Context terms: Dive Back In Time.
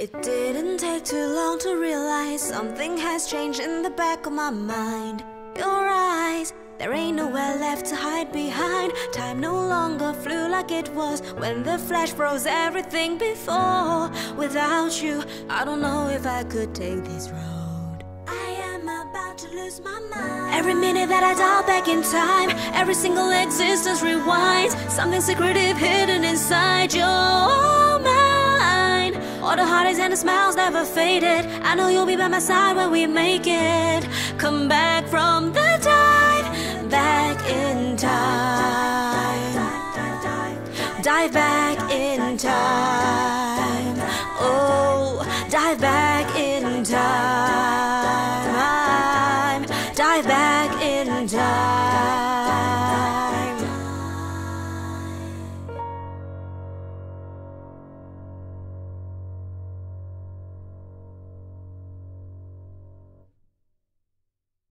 It didn't take too long to realize something has changed in the back of my mind. Your eyes, there ain't nowhere left to hide behind. Time no longer flew like it was when the flash froze everything before. Without you, I don't know if I could take this road. I am about to lose my mind. Every minute that I dial back in time, every single existence rewinds. Something secretive hidden inside your mind. All the heartaches and the smiles never faded. I know you'll be by my side when we make it. Come back from the dive back in time. Dive back in time.